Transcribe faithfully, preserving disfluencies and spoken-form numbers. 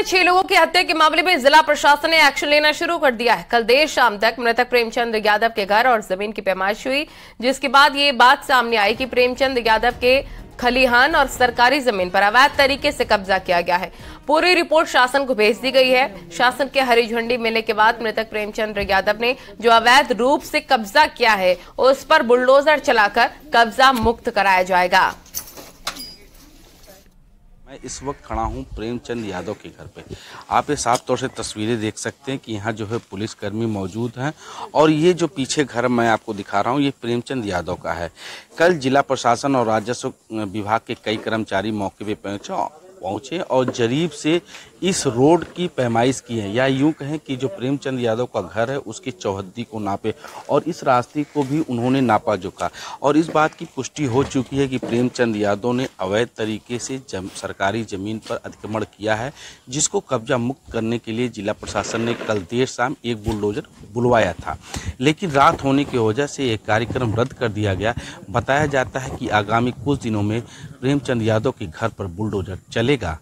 में छह लोगों की हत्या के मामले में जिला प्रशासन ने एक्शन लेना शुरू कर दिया है। कल देर शाम तक मृतक प्रेमचंद यादव के घर और जमीन की पैमाइश हुई, जिसके बाद ये बात सामने आई कि प्रेमचंद यादव के खलिहान और सरकारी जमीन पर अवैध तरीके से कब्जा किया गया है। पूरी रिपोर्ट शासन को भेज दी गई है। शासन के हरी झंडी मिलने के बाद मृतक प्रेमचंद यादव ने जो अवैध रूप से कब्जा किया है उस पर बुलडोजर चलाकर कब्जा मुक्त कराया जाएगा। मैं इस वक्त खड़ा हूँ प्रेमचंद यादव के घर पे। आप ये साफ तौर से तस्वीरें देख सकते हैं कि यहाँ जो है पुलिसकर्मी मौजूद हैं और ये जो पीछे घर मैं आपको दिखा रहा हूँ ये प्रेमचंद यादव का है। कल जिला प्रशासन और राजस्व विभाग के कई कर्मचारी मौके पे पहुँचा पहुँचे और जरीब से इस रोड की पैमाइश की है, या यूँ कहें कि जो प्रेमचंद यादव का घर है उसकी चौहद्दी को नापे और इस रास्ते को भी उन्होंने नापा जोखा। और इस बात की पुष्टि हो चुकी है कि प्रेमचंद यादव ने अवैध तरीके से जम, सरकारी ज़मीन पर अतिक्रमण किया है, जिसको कब्जा मुक्त करने के लिए जिला प्रशासन ने कल देर शाम एक बुलडोजर बुलवाया था, लेकिन रात होने की वजह से यह कार्यक्रम रद्द कर दिया गया। बताया जाता है कि आगामी कुछ दिनों में प्रेमचंद यादव के घर पर बुलडोजर चलेगा।